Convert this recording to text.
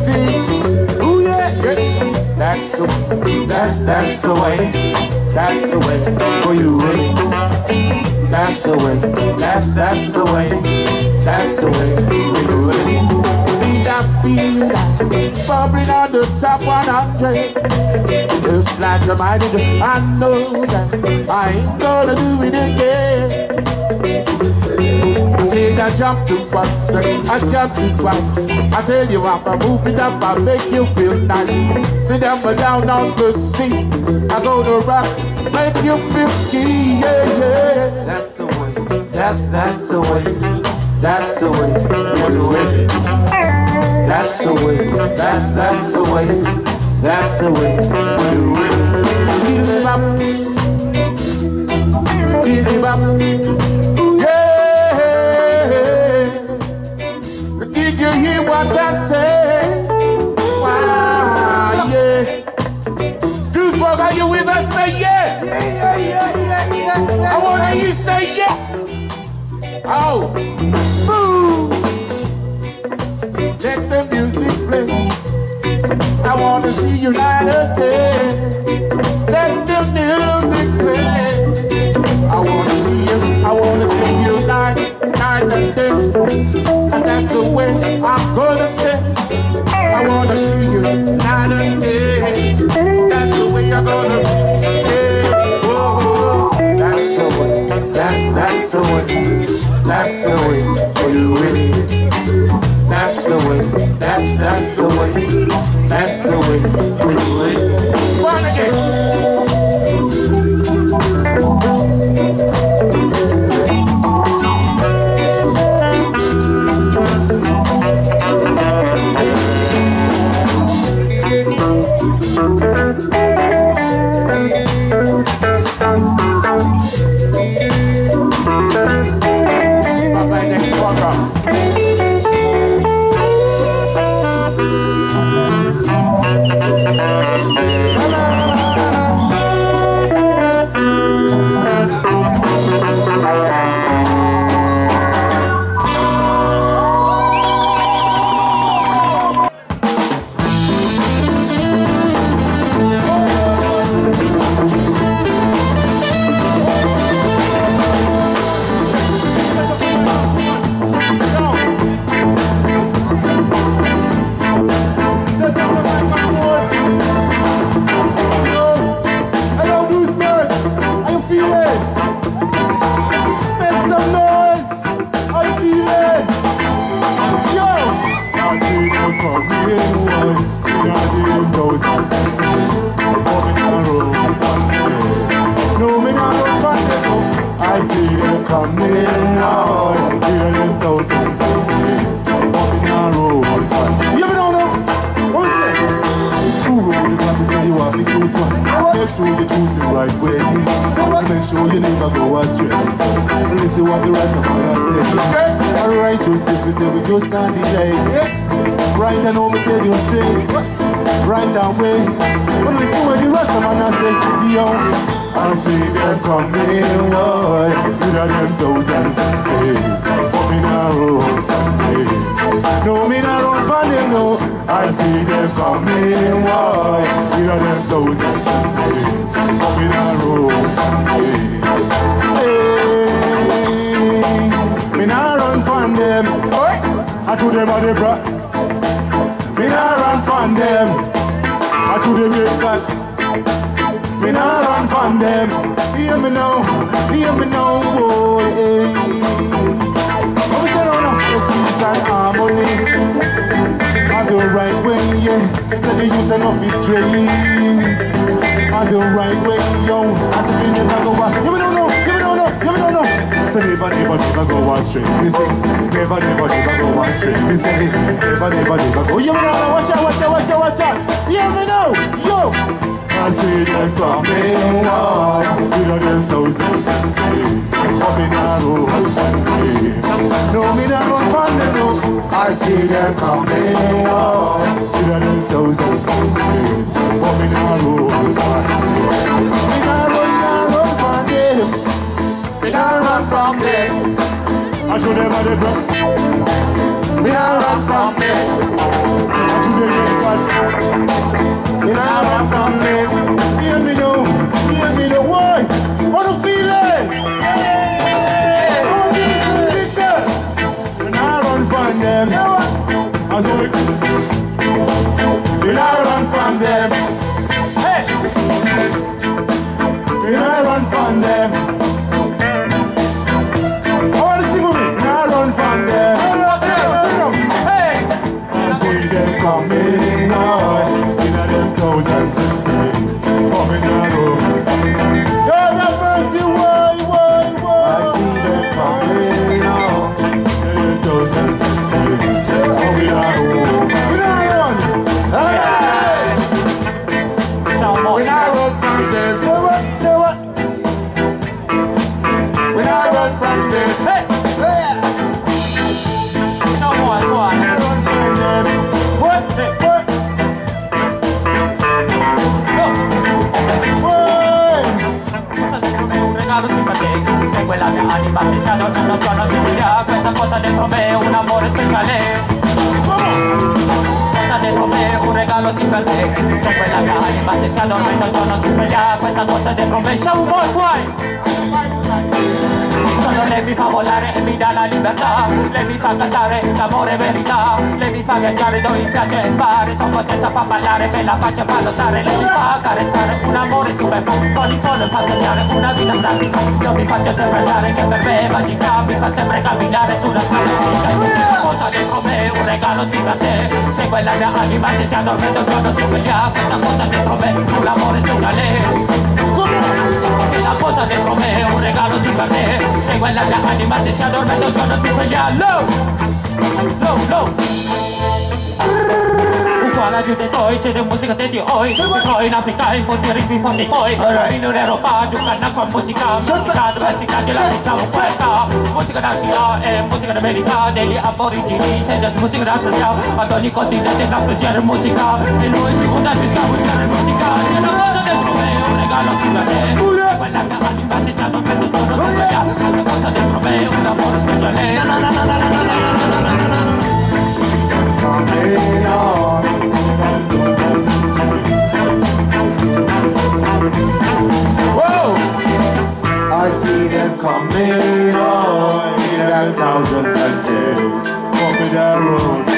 blessings. Ooh yeah, yeah. That's the way. That's the way for you. That's the way. That's the way. That's the way for you. See that feeling bubbling on the top when I'm dead. Just like a mighty drink. I know that I ain't gonna do it again. I said I jumped to once, I jumped to twice. I tell you I'm gonna move it up, I make you feel nice. Sit up and down on the seat, I go to rock, make you feel key, yeah, yeah. That's the way, that's the way, that's the way, you do it. That's the way, that's the way, that's the way, you do it. Give it up. Did you hear what I said? Wow, yeah. Juice WRLD, are you with us? Say yes. Yeah, yeah, yeah, yeah, yeah. I want to hear you say yeah. Oh, boom. Let the music play. I want to see you night again. Let the music play. I want to see you. I want to see you night again. That's the way I'm gonna stay. I wanna see you night and day. That's the way I'm gonna stay. Oh, oh. That's the way. That's the way. That's the way for you and that's the way. That's the way. That's the way for you. One again. I us. You know I'm something. Hear me now, why? What a feeling! Hey, oh, this is it. When I run from them, I'm sorry. When I run from them, hey. When I run from them. La mia anima si sa non è una giorno seguirà questa cosa dentro me, un amore speciale, cosa dentro me, un regalo sì per me, segue la mia anima si sa non è una giorno si sveglierà questa cosa dentro me, siamo voi guai. Solo lei mi fa volare e mi dà la libertà, lei mi fa cantare l'amore e verità, lei mi fa viaggiare dove mi piace fare, sua potenza fa ballare, me la faccia fa notare, lei mi fa carezzare, un amore super, con il sole fa sognare, una vita pratica, io mi faccio sempre andare che per me è magica, mi fa sempre camminare sulla strada, cosa dentro me, un regalo sì per te, se quella mia anima se si addormenta un giorno si sveglia, questa cosa dentro me, un amore speciale. La cosa dentro me, un regalo sì per te, seguo la mia anima se si addormenta un giorno si sveglia, low, low, low. Uguale più di toi, c'è di musica se ti oi, ti trovi in Africa in molti ritmi forti poi, in un'Europa giocano con musica, musica dove si canta e la facciamo questa, musica nazionale e musica d'America, degli aborigini, se di musica nazionale, ad ogni continente nasce genere musica, e noi si conta più scavo genere musica, c'è la cosa dentro me, un regalo sì per te. La mia anima si sa non vedo tutto non sbaglia, una cosa dentro me, un amore speciale. La la la la la la la la la la la. Whoa! I see them coming on in thousands and tens, walking the road.